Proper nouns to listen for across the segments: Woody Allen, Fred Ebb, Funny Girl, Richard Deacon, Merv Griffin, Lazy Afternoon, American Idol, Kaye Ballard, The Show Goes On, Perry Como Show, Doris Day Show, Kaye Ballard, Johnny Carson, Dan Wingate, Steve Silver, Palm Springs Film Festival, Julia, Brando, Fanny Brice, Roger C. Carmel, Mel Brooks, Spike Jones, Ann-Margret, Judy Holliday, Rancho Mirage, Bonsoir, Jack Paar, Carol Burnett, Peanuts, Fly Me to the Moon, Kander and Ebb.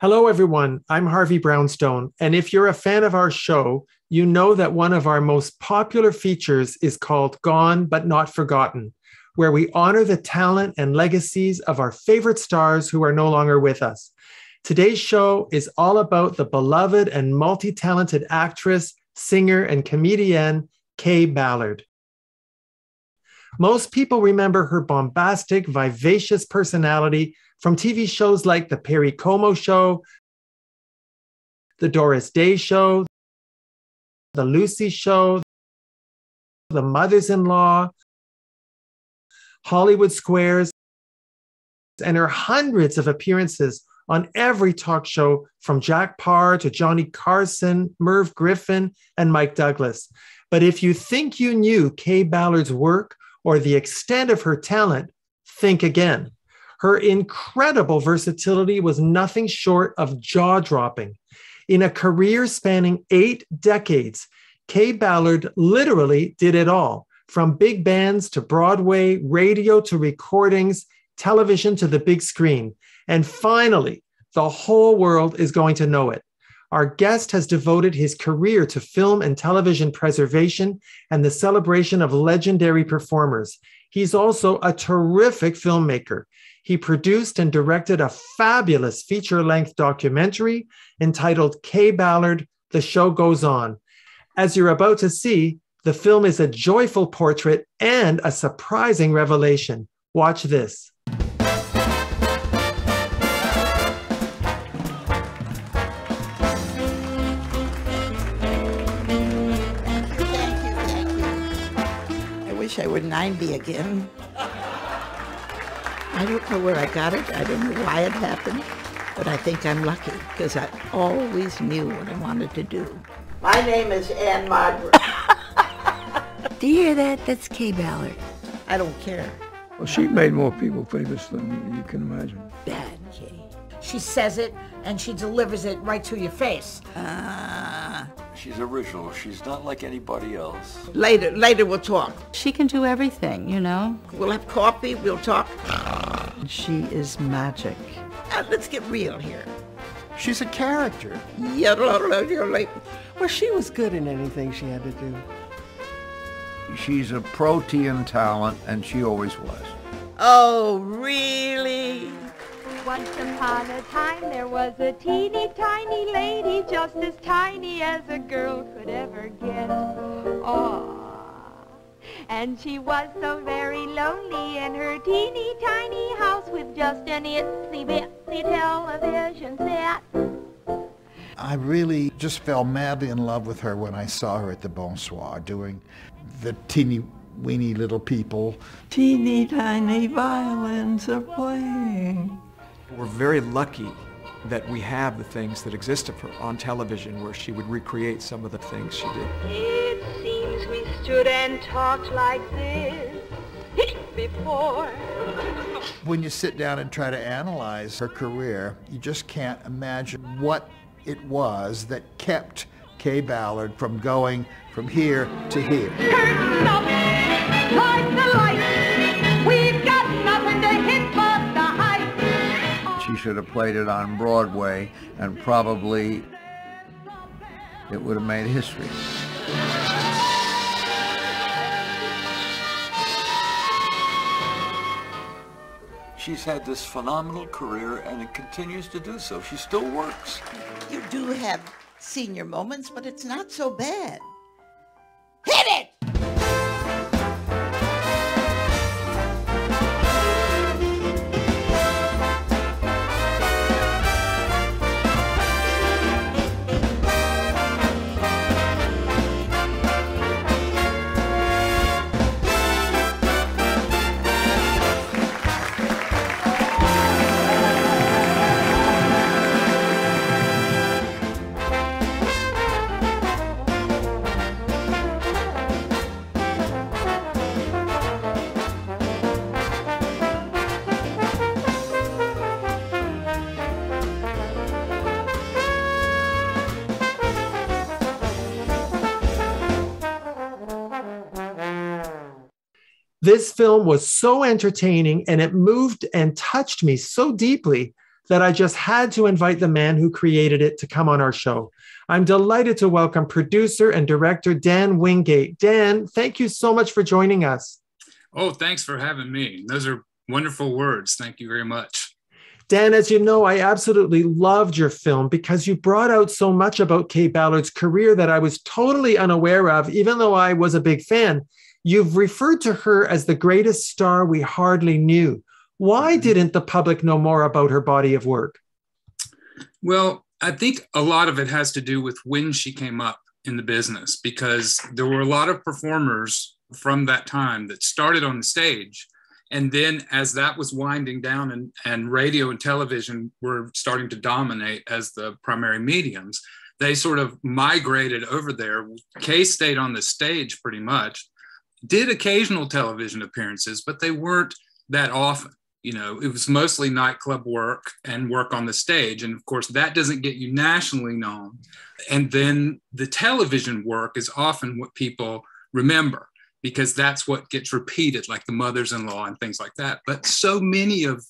Hello, everyone. I'm Harvey Brownstone, and if you're a fan of our show, you know that one of our most popular features is called Gone But Not Forgotten, where we honor the talent and legacies of our favorite stars who are no longer with us. Today's show is all about the beloved and multi-talented actress, singer, and comedienne, Kaye Ballard. Most people remember her bombastic, vivacious personality from TV shows like The Perry Como Show, The Doris Day Show, The Lucy Show, The Mothers in Law, Hollywood Squares, and her hundreds of appearances on every talk show from Jack Paar to Johnny Carson, Merv Griffin, and Mike Douglas. But if you think you knew Kaye Ballard's work or the extent of her talent, think again. Her incredible versatility was nothing short of jaw-dropping. In a career spanning 8 decades, Kaye Ballard literally did it all, from big bands to Broadway, radio to recordings, television to the big screen. And finally, the whole world is going to know it. Our guest has devoted his career to film and television preservation and the celebration of legendary performers. He's also a terrific filmmaker. He produced and directed a fabulous feature-length documentary entitled Kaye Ballard, The Show Goes On. As you're about to see, the film is a joyful portrait and a surprising revelation. Watch this. I were 90 again. I don't know where I got it. I don't know why it happened, but I think I'm lucky because I always knew what I wanted to do. My name is Ann-Margret. Do you hear that? That's Kaye Ballard. I don't care. Well, she made more people famous than you can imagine. Bad Kaye. She says it and she delivers it right to your face. She's original. She's not like anybody else. Later we'll talk. She can do everything, you know. We'll have coffee, we'll talk. She is magic. Now, let's get real here. She's a character. Well, she was good in anything she had to do. She's a protean talent, and she always was. Oh, really? Once upon a time, there was a teeny tiny lady, just as tiny as a girl could ever get. Aww. And she was so very lonely in her teeny tiny house with just an itsy bitsy television set. I really just fell madly in love with her when I saw her at the Bonsoir doing the teeny weeny little people. Teeny tiny violins are playing. We're very lucky that we have the things that exist of her on television where she would recreate some of the things she did. It seems we stood and talked like this before. When you sit down and try to analyze her career, you just can't imagine what it was that kept Kaye Ballard from going from here to here. Curtain up, light the light, we've got nothing to hit but. She should have played it on Broadway, and probably it would have made history. She's had this phenomenal career, and it continues to do so. She still works. You do have senior moments, but it's not so bad. Hit it! This film was so entertaining and it moved and touched me so deeply that I just had to invite the man who created it to come on our show. I'm delighted to welcome producer and director Dan Wingate. Dan, thank you so much for joining us. Oh, thanks for having me. Those are wonderful words. Thank you very much. Dan, as you know, I absolutely loved your film because you brought out so much about Kaye Ballard's career that I was totally unaware of, even though I was a big fan. You've referred to her as the greatest star we hardly knew. Why didn't the public know more about her body of work? Well, I think a lot of it has to do with when she came up in the business, because there were a lot of performers from that time that started on the stage. And then as that was winding down and radio and television were starting to dominate as the primary mediums, they sort of migrated over there. Kaye stayed on the stage pretty much, did occasional television appearances, but they weren't that often. You know, it was mostly nightclub work and work on the stage. And of course, that doesn't get you nationally known. And then the television work is often what people remember, because that's what gets repeated, like the Mothers in Law and things like that. But so many of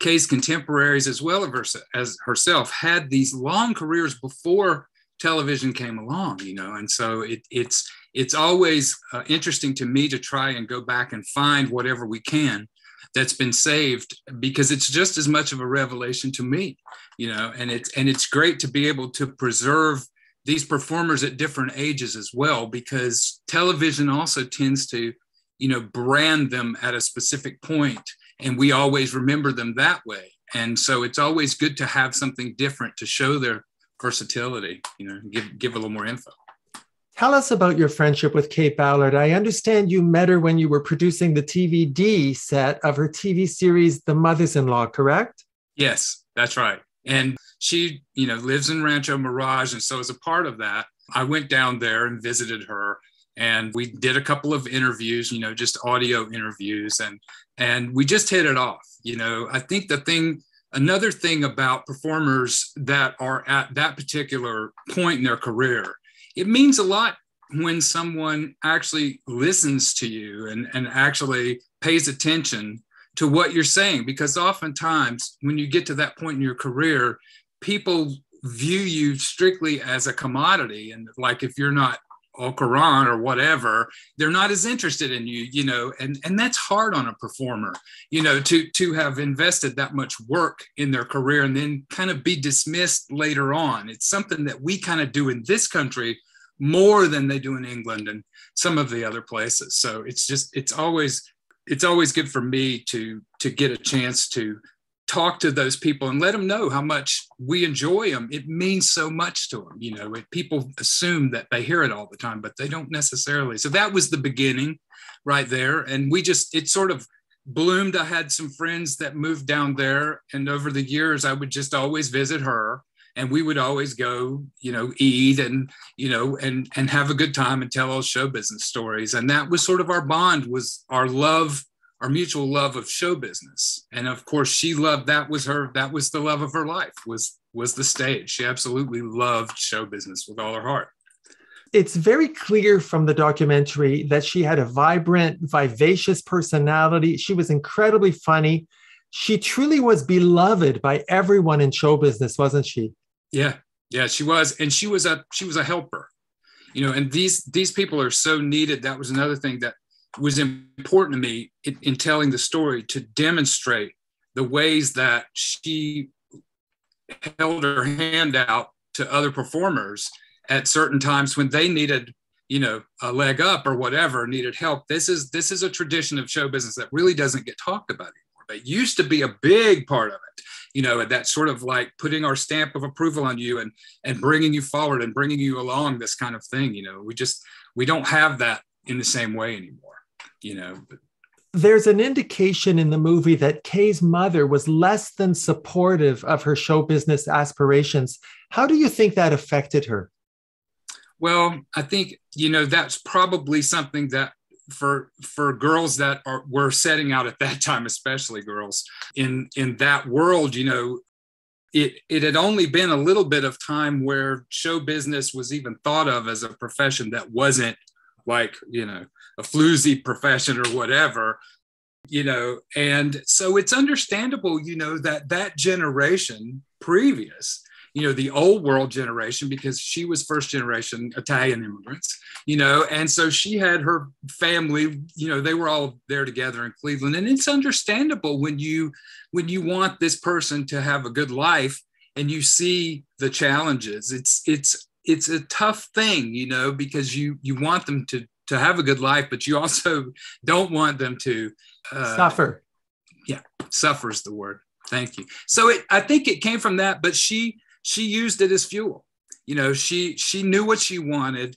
Kaye's contemporaries, as well as herself, had these long careers before television came along, you know. And so it's always interesting to me to try and go back and find whatever we can that's been saved, because it's just as much of a revelation to me, you know. And it's great to be able to preserve these performers at different ages as well, because television also tends to, you know, brand them at a specific point, and we always remember them that way. And so it's always good to have something different to show their versatility, you know, give a little more info. Tell us about your friendship with Kaye Ballard. I understand you met her when you were producing the TVD set of her TV series, The Mothers-in-Law, correct? Yes, that's right. And she, you know, lives in Rancho Mirage. And so as a part of that, I went down there and visited her. And we did a couple of interviews, you know, just audio interviews. And we just hit it off. You know, I think another thing about performers that are at that particular point in their career, it means a lot when someone actually listens to you and actually pays attention to what you're saying, because oftentimes when you get to that point in your career, people view you strictly as a commodity. And like, if you're not Al Quran or whatever, they're not as interested in you, you know, and that's hard on a performer, you know, to have invested that much work in their career and then kind of be dismissed later on. It's something that we kind of do in this country more than they do in England and some of the other places. So it's always good for me to get a chance to talk to those people and let them know how much we enjoy them. It means so much to them. You know, people assume that they hear it all the time, but they don't necessarily. So that was the beginning right there. And it sort of bloomed. I had some friends that moved down there, and over the years, I would just always visit her, and we would always go, you know, eat and, you know, and have a good time and tell all show business stories. And that was sort of our bond, was our love, our mutual love of show business. And of course, she loved, that was the love of her life, was the stage. She absolutely loved show business with all her heart. It's very clear from the documentary that she had a vibrant, vivacious personality. She was incredibly funny. She truly was beloved by everyone in show business, wasn't she? Yeah, she was. And she was a helper, you know, and these people are so needed. That was another thing that was important to me in telling the story, to demonstrate the ways that she held her hand out to other performers at certain times when they needed, you know, a leg up or whatever, needed help. This is a tradition of show business that really doesn't get talked about anymore, but it used to be a big part of it, you know, that sort of like putting our stamp of approval on you and bringing you forward and bringing you along, this kind of thing. You know, we don't have that in the same way anymore. You know, there's an indication in the movie that Kaye's mother was less than supportive of her show business aspirations. How do you think that affected her? Well, I think, you know, that's probably something that for girls that were setting out at that time, especially girls in that world, you know, it had only been a little bit of time where show business was even thought of as a profession that wasn't like, you know, a floozy profession or whatever. you know. And so it's understandable, you know, that that generation previous, you know, the old world generation, because she was first generation Italian immigrants, you know, and so she had her family, you know, they were all there together in Cleveland. And it's understandable when you want this person to have a good life and you see the challenges, it's a tough thing, you know, because you want them to have a good life, but you also don't want them to suffer. Yeah. Suffer is the word. Thank you. So I think it came from that, but she used it as fuel. You know, she knew what she wanted,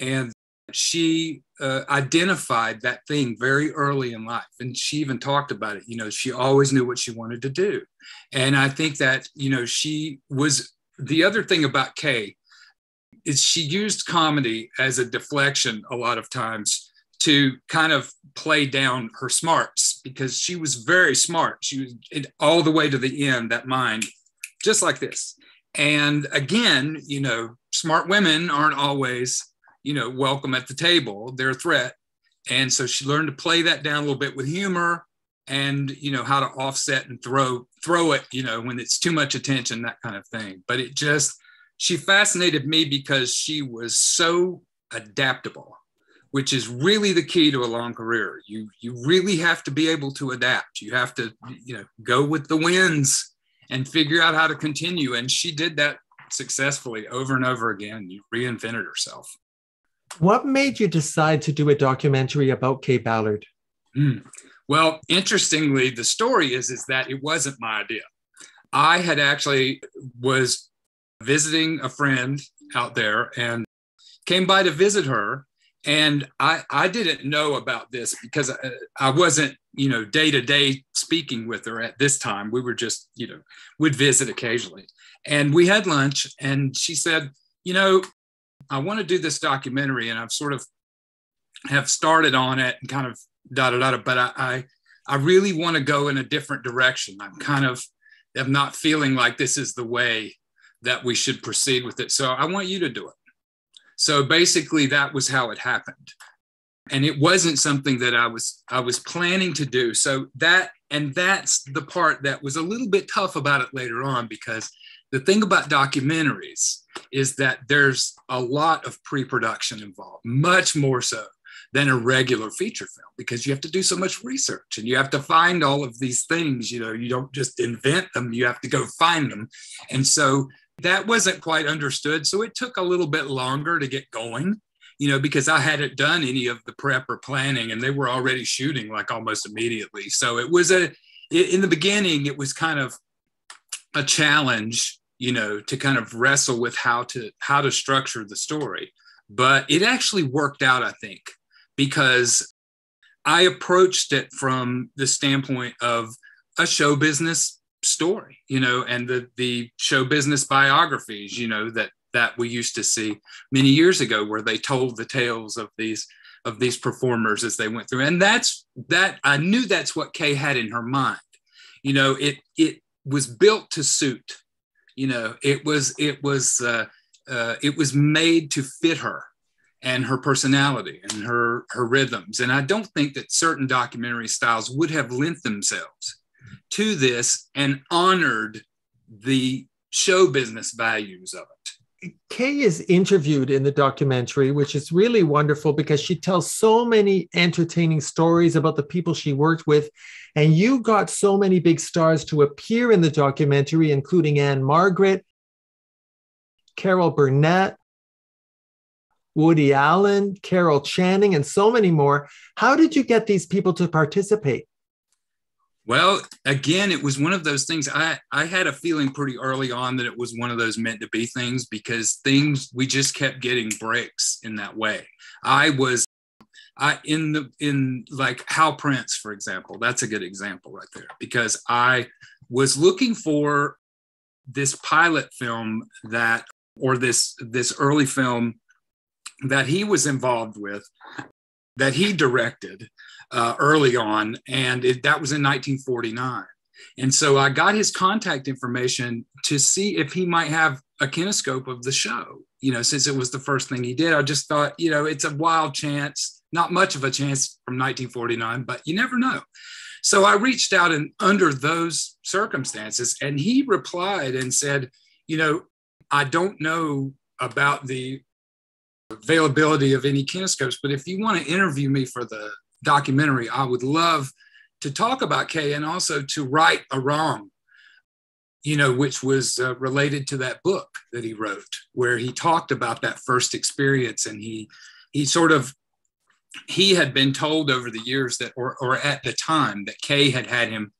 and she identified that thing very early in life. And she even talked about it. You know, she always knew what she wanted to do. And I think that, you know, she was, the other thing about Kaye is she used comedy as a deflection a lot of times to kind of play down her smarts, because she was very smart. She was all the way to the end, that mind, just like this. And again, you know, smart women aren't always, you know, welcome at the table. They're a threat. And so she learned to play that down a little bit with humor and, you know, how to offset and throw it, you know, when it's too much attention, that kind of thing. But it just, she fascinated me because she was so adaptable, which is really the key to a long career. You really have to be able to adapt. You have to, you know, go with the winds and figure out how to continue. And she did that successfully over and over again. You reinvented herself. What made you decide to do a documentary about Kaye Ballard? Well, interestingly, the story is that it wasn't my idea. I had actually was visiting a friend out there and came by to visit her. And I didn't know about this because I wasn't, you know, day-to-day speaking with her at this time. We were just, you know, would visit occasionally. And we had lunch and she said, you know, I want to do this documentary and I've sort of have started on it and kind of but I really want to go in a different direction. I'm not feeling like this is the way that we should proceed with it. So I want you to do it. So basically that was how it happened. And it wasn't something that I was planning to do. So that's the part that was a little bit tough about it later on, because the thing about documentaries is that there's a lot of pre-production involved, much more so than a regular feature film, because you have to do so much research and you have to find all of these things. You know, you don't just invent them, you have to go find them. And so that wasn't quite understood. So it took a little bit longer to get going, you know, because I hadn't done any of the prep or planning and they were already shooting like almost immediately. So it was in the beginning, it was kind of a challenge, you know, to kind of wrestle with how to structure the story. But it actually worked out, I think, because I approached it from the standpoint of a show business story, you know, and the show business biographies, you know, that we used to see many years ago, where they told the tales of these performers as they went through. And I knew that's what Kaye had in her mind. You know, it was built to suit, you know, it was made to fit her and her personality and her rhythms. And I don't think that certain documentary styles would have lent themselves to this and honored the show business values of it. Kaye is interviewed in the documentary, which is really wonderful because she tells so many entertaining stories about the people she worked with. And you got so many big stars to appear in the documentary, including Ann-Margret, Carol Burnett, Woody Allen, Carol Channing, and so many more. How did you get these people to participate? Well, again, it was one of those things. I had a feeling pretty early on that it was one of those meant to be things, because we just kept getting breaks in that way. I was in like Hal Prince, for example. That's a good example right there, because I was looking for this pilot film this early film that he was involved with, that he directed early on, and that was in 1949. And so I got his contact information to see if he might have a kinescope of the show, you know, since it was the first thing he did. I just thought, you know, it's a wild chance, not much of a chance from 1949, but you never know. So I reached out and under those circumstances, and he replied and said, you know, I don't know about the availability of any kinescopes, but if you want to interview me for the documentary, I would love to talk about Kaye and also to right a wrong, you know, which was related to that book that he wrote, where he talked about that first experience. And he had been told over the years that, or at the time, that Kaye had him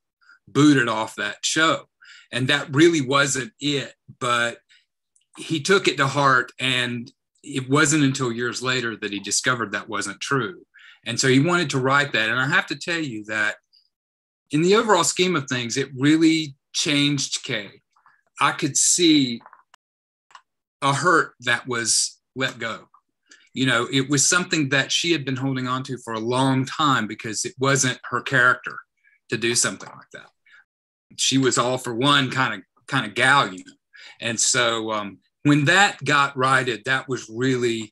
booted off that show. And that really wasn't it, but he took it to heart, and it wasn't until years later that he discovered that wasn't true. And so he wanted to write that. And I have to tell you that in the overall scheme of things, it really changed Kaye. I could see a hurt that was let go. You know, it was something that she had been holding on to for a long time because it wasn't her character to do something like that. She was all for one kind of gal, you know. And so when that got righted, that was really,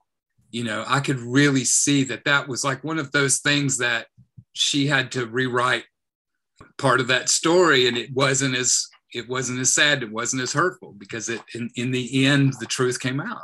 you know, I could really see that that was like one of those things that she had to rewrite part of that story. And it wasn't as sad. It wasn't as hurtful because in the end, the truth came out.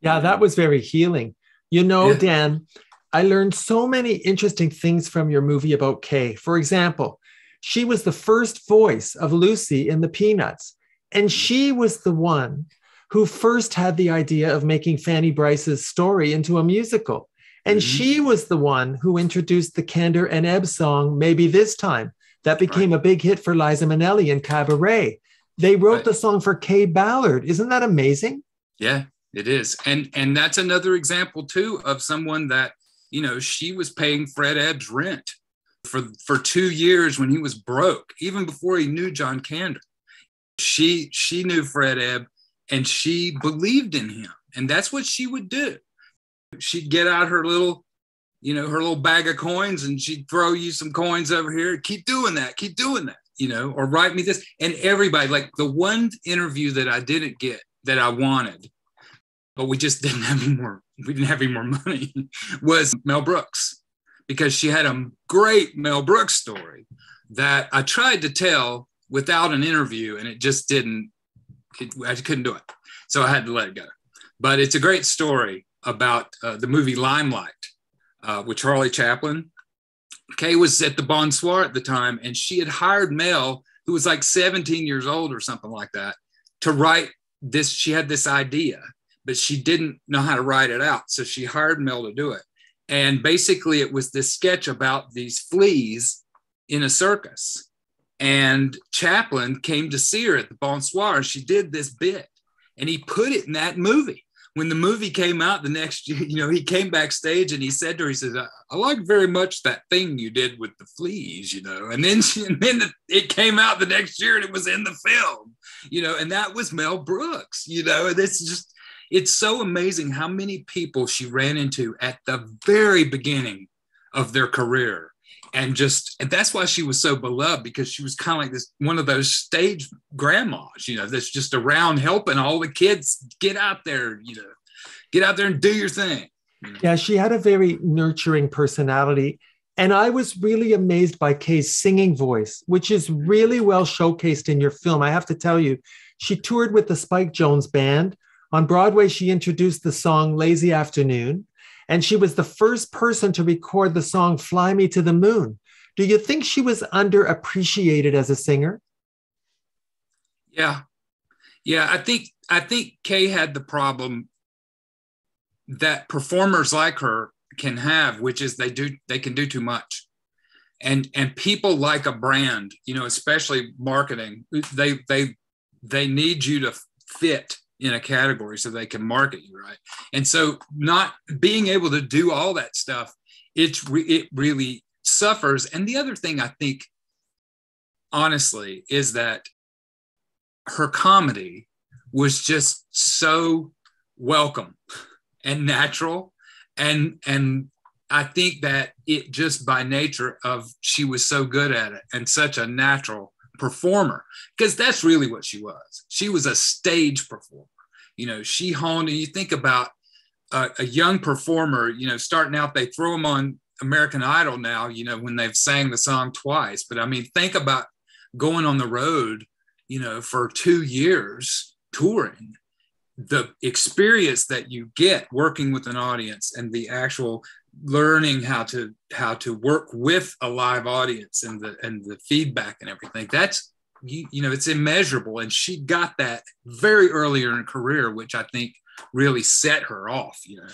Yeah, that was very healing. You know, yeah. Dan, I learned so many interesting things from your movie about Kaye. For example, she was the first voice of Lucy in the Peanuts. And she was the one who first had the idea of making Fanny Brice's story into a musical. And she was the one who introduced the Kander and Ebb song, Maybe This Time, that became a big hit for Liza Minnelli in Cabaret. They wrote the song for Kaye Ballard. Isn't that amazing? Yeah, it is. And that's another example, too, of someone that, you know, she was paying Fred Ebb's rent for 2 years when he was broke, even before he knew John Kander. She knew Fred Ebb, and she believed in him. And that's what she would do. She'd get out her little, you know, her little bag of coins, and she'd throw you some coins over here. Keep doing that, you know, or write me this. And everybody, like the one interview that I didn't get that I wanted, but we just didn't have any more money, was Mel Brooks, because she had a great Mel Brooks story that I tried to tell without an interview, and it just didn't. I couldn't do it, so I had to let it go. But it's a great story about the movie Limelight with Charlie Chaplin. Kaye was at the Bonsoir at the time, and she had hired Mel, who was like 17 years old or something like that, to write this. She had this idea, but she didn't know how to write it out, so she hired Mel to do it. And basically, it was this sketch about these fleas in a circus. And Chaplin came to see her at the Bonsoir, and she did this bit, and he put it in that movie. When the movie came out the next year, you know, he came backstage and he said to her, he says, I like very much that thing you did with the fleas, you know. And then it came out the next year, and it was in the film, you know, and that was Mel Brooks, you know. And it's so amazing how many people she ran into at the very beginning of their career. And that's why she was so beloved, because she was kind of like this, one of those stage grandmas, you know, that's just around helping all the kids get out there, you know, get out there and do your thing. You know? Yeah, she had a very nurturing personality. And I was really amazed by Kaye's singing voice, which is really well showcased in your film. I have to tell you, she toured with the Spike Jones Band. On Broadway, she introduced the song Lazy Afternoon. And she was the first person to record the song Fly Me to the Moon. Do you think she was underappreciated as a singer? Yeah. Yeah, I think Kaye had the problem that performers like her can have, which is they can do too much. And people like a brand, you know, especially marketing. They need you to fit in a category so they can market you, right? And so not being able to do all that stuff, it really suffers. And the other thing I think, honestly, is that her comedy was just so welcome and natural. And I think that it just by nature of she was so good at it and such a natural performer, because that's really what she was. She was a stage performer. You know, she honed, and you think about a young performer, you know, starting out, they throw them on American Idol now, you know, when they've sang the song twice. But I mean, think about going on the road, you know, for 2 years touring, the experience that you get working with an audience and the actual learning how to work with a live audience and the feedback and everything, that's, you know, it's immeasurable. And she got that very earlier in her career, which I think really set her off, you know.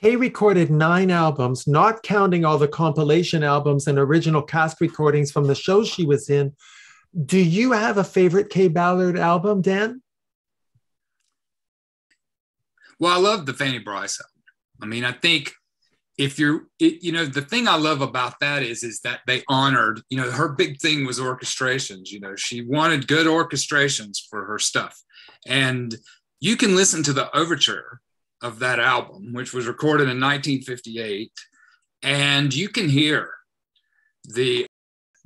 Kaye recorded 9 albums, not counting all the compilation albums and original cast recordings from the shows she was in. Do you have a favorite Kaye Ballard album, Dan? Well, I love the Fanny Brice album. I mean, I think if the thing I love about that is that they honored, you know, her big thing was orchestrations. You know, she wanted good orchestrations for her stuff. And you can listen to the overture of that album, which was recorded in 1958, and you can hear the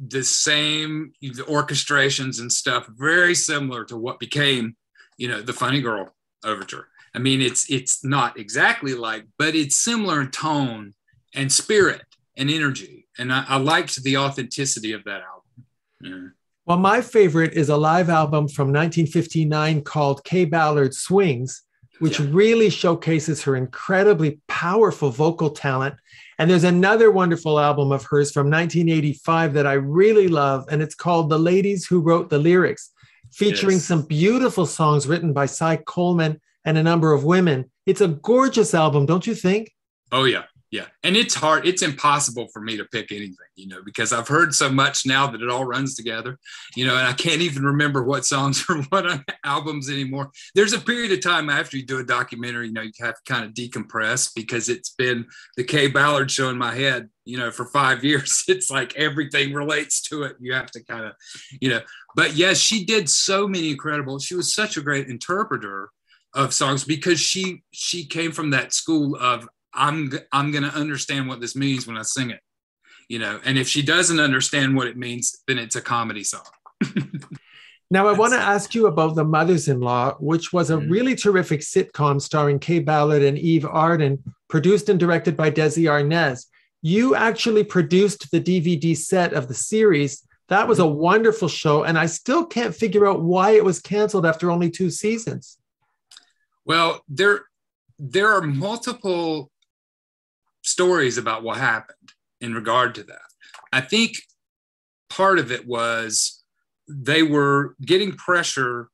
orchestrations and stuff very similar to what became, you know, the Funny Girl overture. I mean, it's not exactly like, but it's similar in tone and spirit and energy. And I liked the authenticity of that album. Yeah. Well, my favorite is a live album from 1959 called Kaye Ballard Swings, which really showcases her incredibly powerful vocal talent. And there's another wonderful album of hers from 1985 that I really love, and it's called The Ladies Who Wrote the Lyrics, featuring some beautiful songs written by Cy Coleman and a number of women. It's a gorgeous album, don't you think? Oh, yeah. Yeah. And it's hard. It's impossible for me to pick anything, you know, because I've heard so much now that it all runs together, you know, and I can't even remember what songs or what albums anymore. There's a period of time after you do a documentary, you know, you have to kind of decompress, because it's been the Kaye Ballard show in my head, you know, for 5 years. It's like everything relates to it. You have to kind of, you know, but yes, she did so many incredible. She was such a great interpreter of songs, because she came from that school of, I'm going to understand what this means when I sing it, you know, and if she doesn't understand what it means, then it's a comedy song. Now, I want to ask you about The Mothers in Law, which was a really terrific sitcom starring Kaye Ballard and Eve Arden, produced and directed by Desi Arnaz. You actually produced the DVD set of the series. That was a wonderful show, and I still can't figure out why it was canceled after only 2 seasons. Well, there are multiple stories about what happened in regard to that. I think part of it was they were getting pressure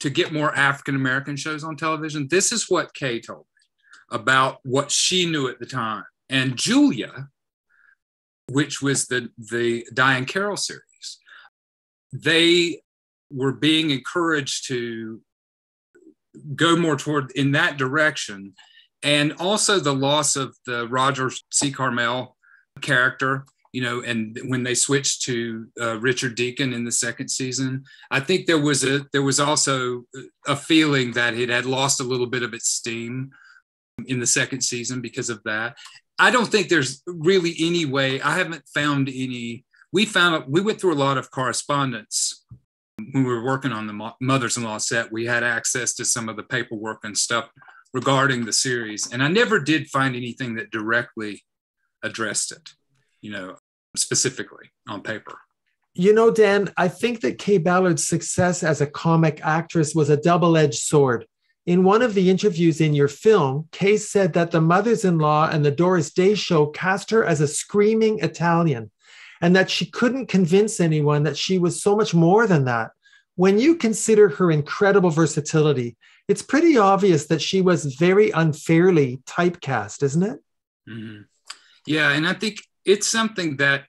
to get more African-American shows on television. This is what Kaye told me about what she knew at the time. And Julia, which was the Diane Carroll series, they were being encouraged to go more toward in that direction. And also the loss of the Roger C. Carmel character, you know, and when they switched to Richard Deacon in the second season, I think there was also a feeling that it had lost a little bit of its steam in the second season because of that. I don't think there's really any way. I haven't found any. We went through a lot of correspondence when we were working on the Mothers-in-Law set. We had access to some of the paperwork and stuff regarding the series. And I never did find anything that directly addressed it, you know, specifically on paper. You know, Dan, I think that Kaye Ballard's success as a comic actress was a double-edged sword. In one of the interviews in your film, Kaye said that the Mothers-in-Law and the Doris Day Show cast her as a screaming Italian, and that she couldn't convince anyone that she was so much more than that. When you consider her incredible versatility, it's pretty obvious that she was very unfairly typecast, isn't it? Mm-hmm. Yeah, and I think it's something that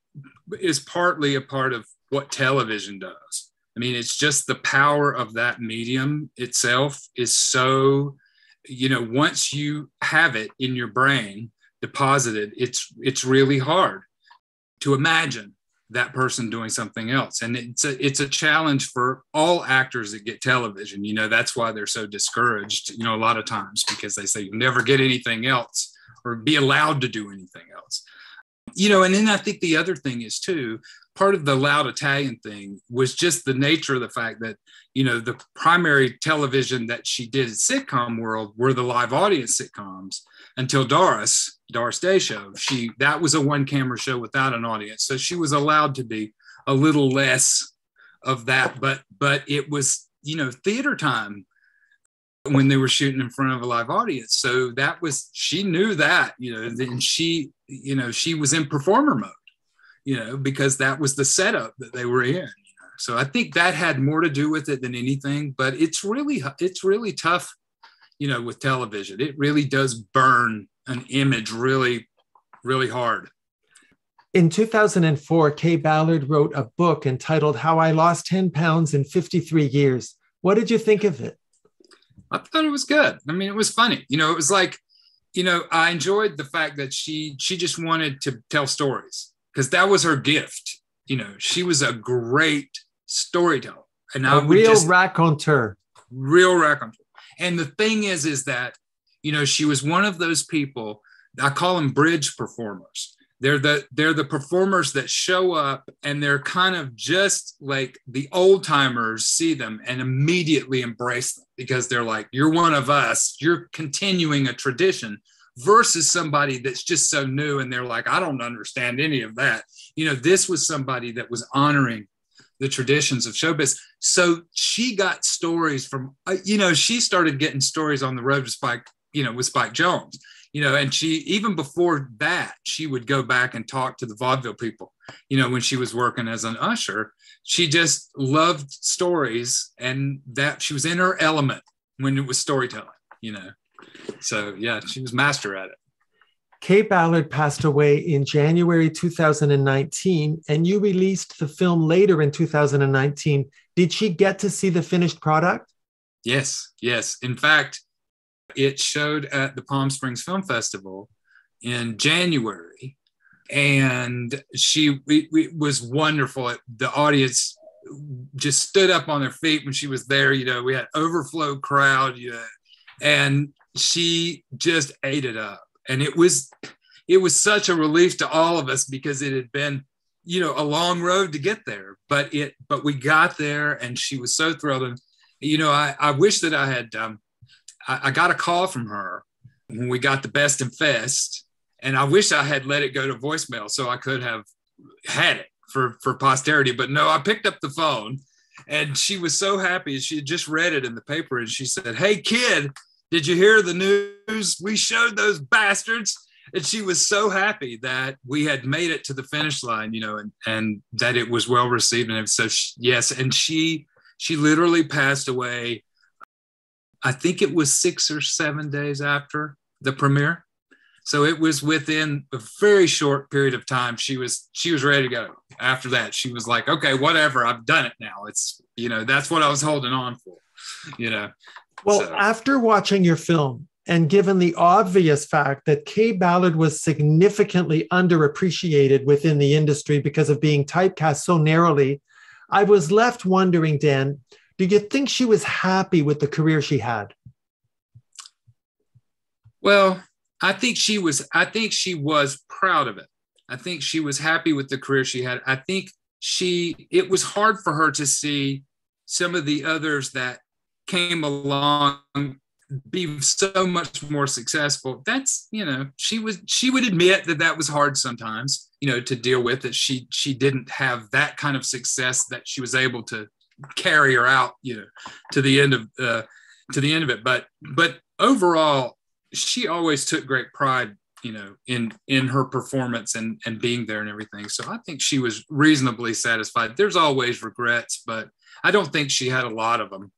is partly a part of what television does. I mean, it's just the power of that medium itself is so, you know, once you have it in your brain deposited, it's really hard to imagine that person doing something else. And it's a challenge for all actors that get television. You know, that's why they're so discouraged, you know, a lot of times, because they say you'll never get anything else or be allowed to do anything else. You know, and then I think the other thing is too, part of the loud Italian thing was just the nature of the fact that, you know, the primary television that she did in sitcom world were the live audience sitcoms until Doris Day Show. That was a one camera show without an audience. So she was allowed to be a little less of that, but it was, you know, theater time when they were shooting in front of a live audience. So that was, she knew that, you know, then she, you know, she was in performer mode, you know, because that was the setup that they were in. So I think that had more to do with it than anything, but it's really tough, you know, with television. It really does burn an image really, really hard. In 2004, Kaye Ballard wrote a book entitled How I Lost 10 Pounds in 53 Years. What did you think of it? I thought it was good. I mean, it was funny. You know, it was like, you know, I enjoyed the fact that she just wanted to tell stories because that was her gift. You know, she was a great storyteller. And a real raconteur. Real raconteur. And the thing is that, you know, she was one of those people, I call them bridge performers. They're the performers that show up and they're kind of just like the old timers see them and immediately embrace them because they're like, you're one of us, you're continuing a tradition versus somebody that's just so new. And they're like, I don't understand any of that. You know, this was somebody that was honoring the traditions of showbiz. So she got stories from, you know, she started getting stories on the road to Spike, you know, with Spike Jones. You know, and she, even before that, she would go back and talk to the vaudeville people, you know, when she was working as an usher. She just loved stories and that she was in her element when it was storytelling, you know. So, yeah, she was master at it. Kaye Ballard passed away in January 2019, and you released the film later in 2019. Did she get to see the finished product? Yes. In fact, it showed at the Palm Springs Film Festival in January, and it was wonderful. The audience just stood up on their feet when she was there. You know, we had overflow crowd, you know, and she just ate it up. And it was such a relief to all of us because it had been, you know, a long road to get there. But we got there, and she was so thrilled. And you know, I wish that I had. I got a call from her when we got the Best in Fest, and I wish I had let it go to voicemail so I could have had it for posterity. But no, I picked up the phone, and she was so happy. She had just read it in the paper, and she said, "Hey, kid, did you hear the news? We showed those bastards." And she was so happy that we had made it to the finish line, you know, and that it was well received. And so, yes, and she literally passed away. I think it was 6 or 7 days after the premiere. So it was within a very short period of time. She was ready to go. After that, she was like, okay, whatever, I've done it now. It's, you know, that's what I was holding on for, you know. Well, so. After watching your film and given the obvious fact that Kaye Ballard was significantly underappreciated within the industry because of being typecast so narrowly, I was left wondering, Dan, do you think she was happy with the career she had? Well, I think she was proud of it. I think she was happy with the career she had. I think it was hard for her to see some of the others that came along be so much more successful. That's, you know, she would admit that was hard sometimes, you know, to deal with, that she didn't have that kind of success that she was able to carry her out, you know, to the end of it. But overall, she always took great pride, you know, in her performance and being there and everything. So I think she was reasonably satisfied. There's always regrets, but I don't think she had a lot of them.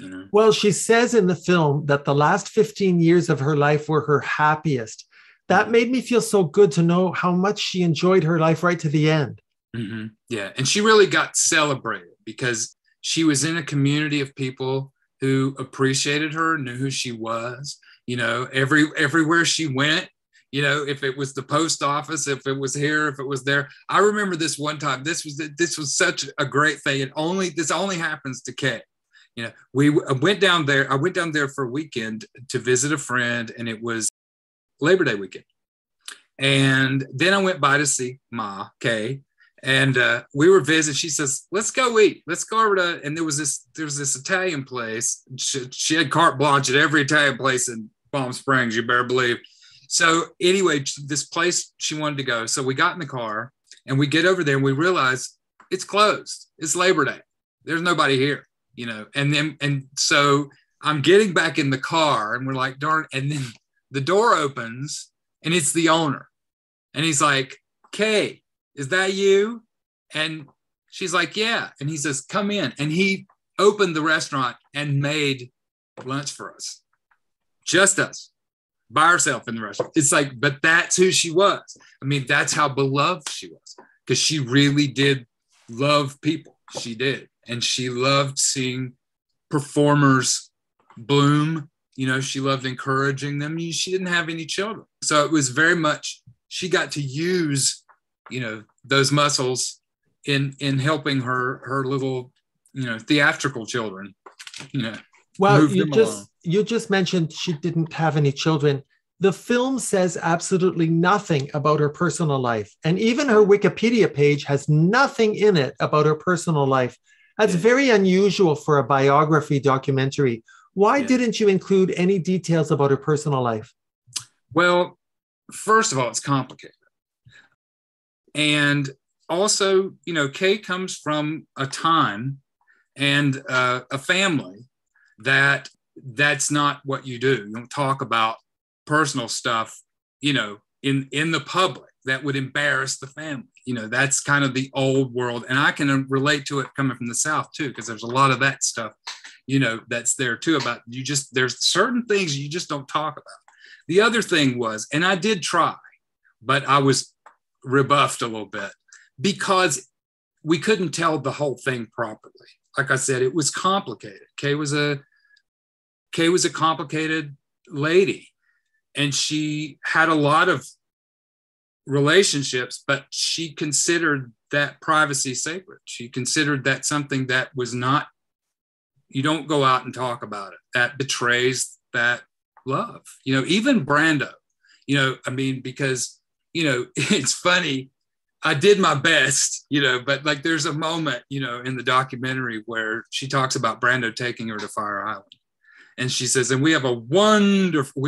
You know? Well, she says in the film that the last 15 years of her life were her happiest. That made me feel so good to know how much she enjoyed her life right to the end. Mm-hmm. Yeah. And she really got celebrated because she was in a community of people who appreciated her, knew who she was, you know, everywhere she went, you know, if it was the post office, if it was here, if it was there. I remember this one time, this was such a great thing. This only happens to Kaye. You know, I went down there for a weekend to visit a friend, and it was Labor Day weekend. And then I went by to see Kaye. And we were visiting. She says, "Let's go eat. Let's go over to." And there was this Italian place. She had carte blanche at every Italian place in Palm Springs. You better believe. So anyway, this place she wanted to go. So we got in the car and we get over there and we realize it's closed. It's Labor Day. There's nobody here, you know. And so I'm getting back in the car and we're like, darn. And then the door opens and it's the owner. And he's like, "Kaye, is that you?" And she's like, "Yeah." And he says, "Come in." And he opened the restaurant and made lunch for us. Just us, by herself in the restaurant. It's like, but that's who she was. I mean, that's how beloved she was, because she really did love people. She did. And she loved seeing performers bloom. You know, she loved encouraging them. She didn't have any children. So it was very much, she got to use, you know, those muscles in helping her little, you know, theatrical children, you know. Well, you just mentioned she didn't have any children. The film says absolutely nothing about her personal life. And even her Wikipedia page has nothing in it about her personal life. That's very unusual for a biography documentary. Why didn't you include any details about her personal life? Well, first of all, it's complicated. And also, you know, Kaye comes from a time and a family that's not what you do. You don't talk about personal stuff, you know, in the public. That would embarrass the family. You know, that's kind of the old world. And I can relate to it coming from the South too, because there's a lot of that stuff, you know, that's there too about you just, there's certain things you just don't talk about. The other thing was, and I did try, but I was rebuffed a little bit because we couldn't tell the whole thing properly. Like I said, it was complicated. Kaye was a complicated lady, and she had a lot of relationships, but she considered that privacy sacred. She considered that something that was not, you don't go out and talk about it. That betrays that love. You know, even Brando, you know, I mean, because, you know, it's funny. I did my best, you know, but like there's a moment, you know, in the documentary where she talks about Brando taking her to Fire Island. And she says, "And we had a wonderful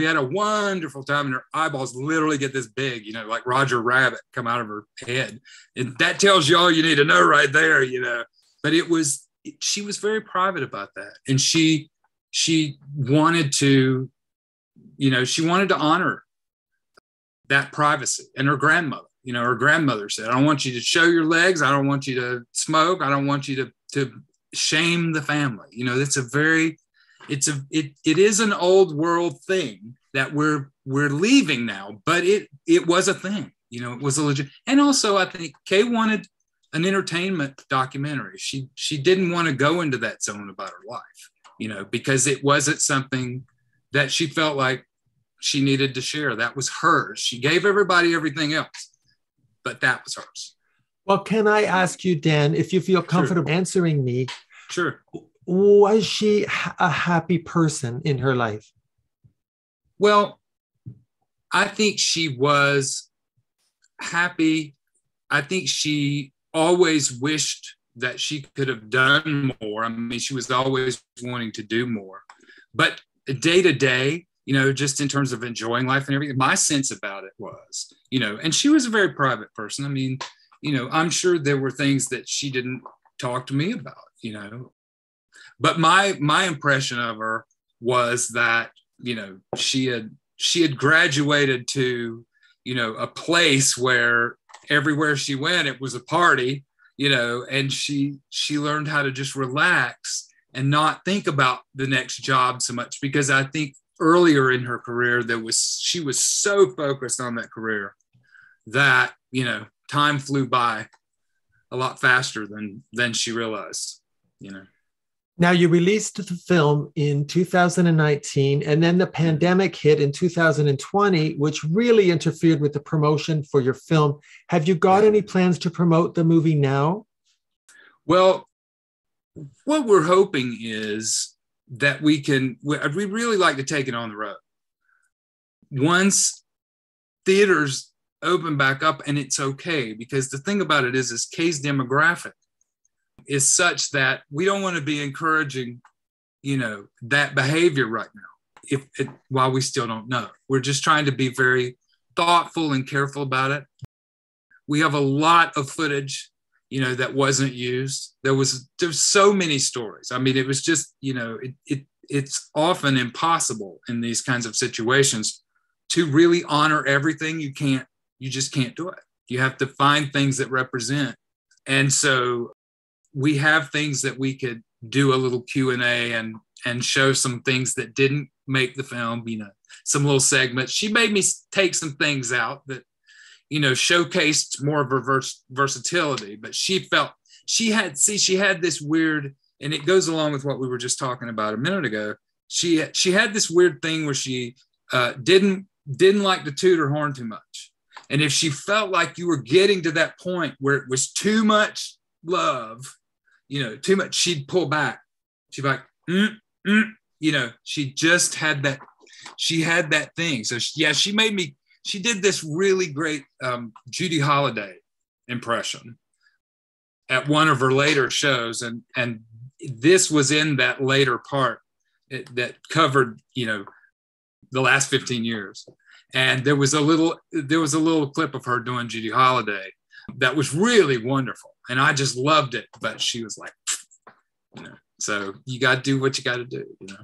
time," and her eyeballs literally get this big, you know, like Roger Rabbit come out of her head. And that tells you all you need to know right there, you know. But she was very private about that. And she wanted to, you know, she wanted to honor that privacy. And her grandmother, you know, her grandmother said, "I don't want you to show your legs. I don't want you to smoke. I don't want you to shame the family." You know, that's a very, it is an old world thing that we're leaving now, but it was a thing, you know, it was a legit. And also I think Kaye wanted an entertainment documentary. She didn't want to go into that zone about her life, you know, because it wasn't something that she felt like she needed to share. That was hers. She gave everybody everything else, but that was hers. Well, can I ask you, Dan, if you feel comfortable answering me? Sure. Was she a happy person in her life? Well, I think she was happy. I think she always wished that she could have done more. I mean, she was always wanting to do more. But day to day, you know, just in terms of enjoying life and everything, my sense about it was, you know, and she was a very private person. I mean, you know, I'm sure there were things that she didn't talk to me about, you know. But my impression of her was that, you know, she had graduated to, you know, a place where everywhere she went, it was a party, you know, and she learned how to just relax and not think about the next job so much, because I think earlier in her career, she was so focused on that career that, you know, time flew by a lot faster than she realized, you know. Now, you released the film in 2019, and then the pandemic hit in 2020, which really interfered with the promotion for your film. Have you got any plans to promote the movie now? Well, what we're hoping is that we'd really like to take it on the road. Once theaters open back up, and it's okay, because the thing about it is Kaye's demographic is such that we don't want to be encouraging, you know, that behavior right now. While we still don't know, we're just trying to be very thoughtful and careful about it. We have a lot of footage, you know, that wasn't used. There's so many stories. I mean, it was just, you know, it's often impossible in these kinds of situations to really honor everything. You just can't do it. You have to find things that represent. And so we have things that we could do a little Q&A and show some things that didn't make the film, you know, some little segments. She made me take some things out that, you know, showcased more of her versatility, but she felt she had this weird, and it goes along with what we were just talking about a minute ago. She had this weird thing where she didn't like to toot her horn too much. And if she felt like you were getting to that point where it was too much love, you know, too much, she'd pull back. She'd be like, you know, she just had that. She had that thing. So she made me. She did this really great Judy Holliday impression at one of her later shows, and this was in that later part that covered, you know, the last 15 years. And there was a little clip of her doing Judy Holliday that was really wonderful, and I just loved it. But she was like, you know. So you got to do what you got to do, you know.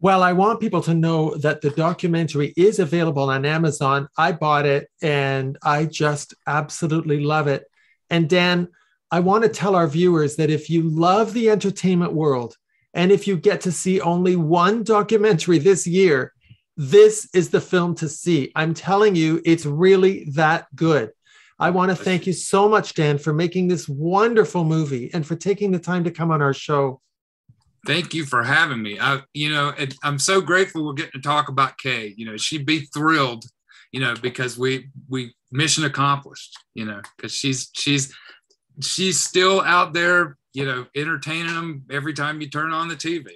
Well, I want people to know that the documentary is available on Amazon. I bought it and I just absolutely love it. And Dan, I want to tell our viewers that if you love the entertainment world and if you get to see only one documentary this year, this is the film to see. I'm telling you, it's really that good. I want to thank you so much, Dan, for making this wonderful movie and for taking the time to come on our show. Thank you for having me. I'm so grateful we're getting to talk about Kaye. You know, she'd be thrilled, you know, because we mission accomplished, you know, because she's still out there, you know, entertaining them every time you turn on the TV.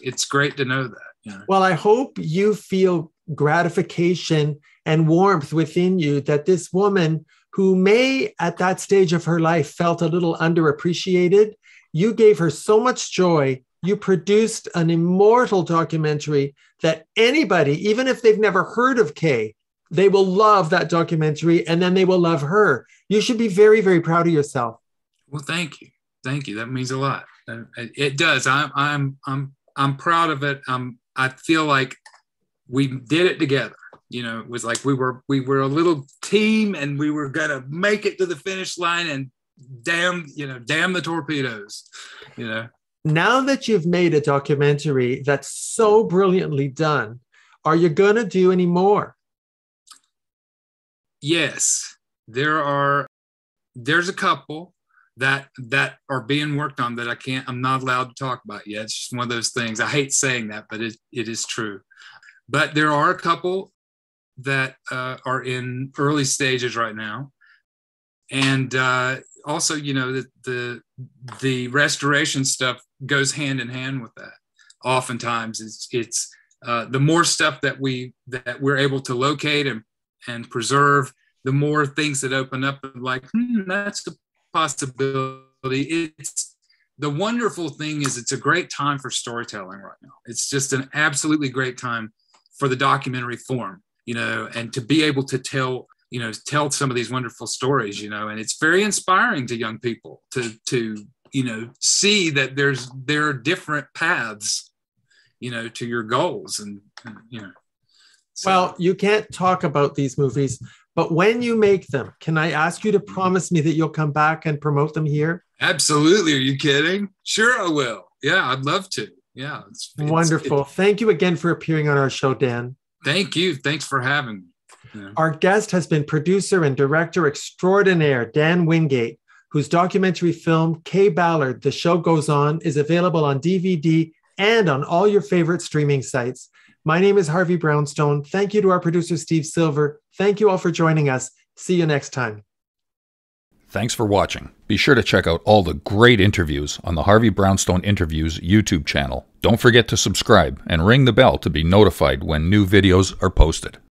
It's great to know that. You know? Well, I hope you feel gratification and warmth within you that this woman who may at that stage of her life felt a little underappreciated, you gave her so much joy. You produced an immortal documentary that anybody, even if they've never heard of Kaye, they will love that documentary and then they will love her. You should be very, very proud of yourself. Well, thank you. Thank you. That means a lot. It does. I'm proud of it. I feel like we did it together. You know, it was like we were a little team and we were going to make it to the finish line and damn the torpedoes, you know. Now that you've made a documentary that's so brilliantly done, are you going to do any more? Yes, there's a couple that are being worked on that I'm not allowed to talk about yet. It's just one of those things. I hate saying that, but it is true. But there are a couple that are in early stages right now. And also, you know, the restoration stuff goes hand in hand with that. Oftentimes it's the more stuff that we're able to locate and preserve, the more things that open up, like, that's a possibility. It's the wonderful thing is it's a great time for storytelling right now. It's just an absolutely great time for the documentary form, you know, and to be able to tell some of these wonderful stories, you know, and it's very inspiring to young people to you know, see that there are different paths, you know, to your goals. And you know, so. Well, you can't talk about these movies, but when you make them, can I ask you to promise me that you'll come back and promote them here? Absolutely. Are you kidding? Sure, I will. Yeah, I'd love to. Yeah. It's wonderful. Thank you again for appearing on our show, Dan. Thank you. Thanks for having me. Yeah. Our guest has been producer and director extraordinaire, Dan Wingate, whose documentary film, Kaye Ballard, The Show Goes On, is available on DVD and on all your favorite streaming sites. My name is Harvey Brownstone. Thank you to our producer, Steve Silver. Thank you all for joining us. See you next time. Thanks for watching. Be sure to check out all the great interviews on the Harvey Brownstone Interviews YouTube channel. Don't forget to subscribe and ring the bell to be notified when new videos are posted.